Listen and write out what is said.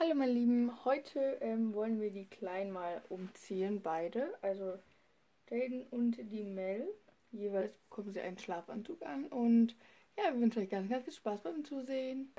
Hallo meine Lieben, heute wollen wir die Kleinen mal umziehen, beide, also Jayden und die Mel. Jeweils bekommen sie einen Schlafanzug an und ja, wir wünschen euch ganz, ganz viel Spaß beim Zusehen.